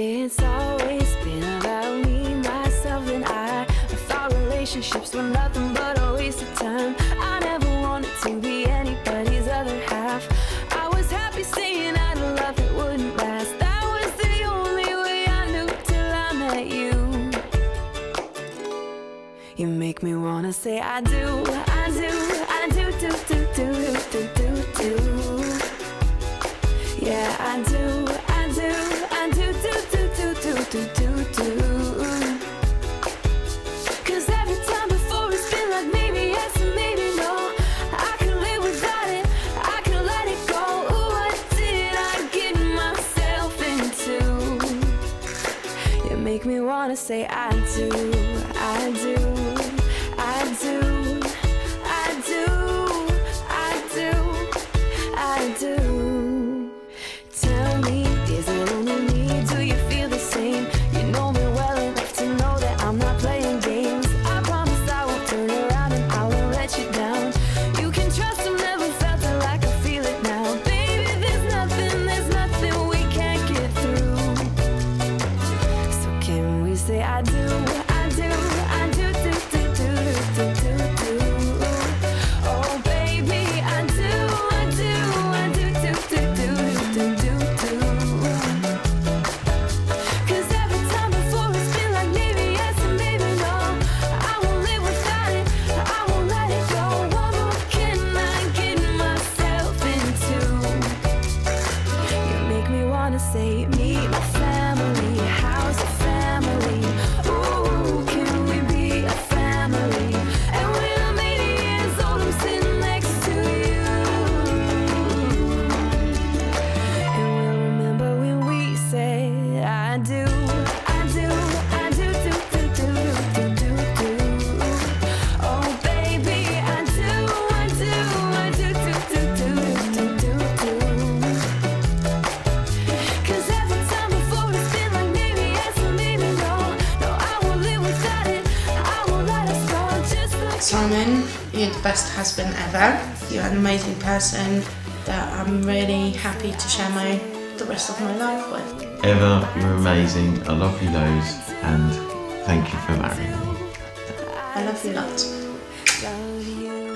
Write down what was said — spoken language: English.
It's always been about me, myself, and I thought relationships were nothing but a waste of time. I never wanted to be anybody's other half. I was happy saying I loved it wouldn't last. That was the only way I knew till I met you. You make me wanna say I do, I do, I do, do, do, do, do, do, do. Yeah, I do. Make me wanna say I do, I do, I do, I do, I do, I do. Tell me, is it only me? Do you feel the same? You know me well enough to know that I'm not playing games. I promise I won't turn around and I won't let you down. You can trust I've never felt it like I feel it now. Baby, there's nothing we can't get through. So can we say I do? Say me, my family, how's a family? Ooh, can we be a family? And when I'm 80 years old, I'm sitting next to you. And we'll remember when we said, I do, I do, I do, do, do, do, do, do, do. Oh, baby, I do, I do, I do, do, do, do, do, do. Simon, you're the best husband ever. You're an amazing person that I'm really happy to share the rest of my life with. Ewa, you're amazing. I love you loads and thank you for marrying me. I love you lots.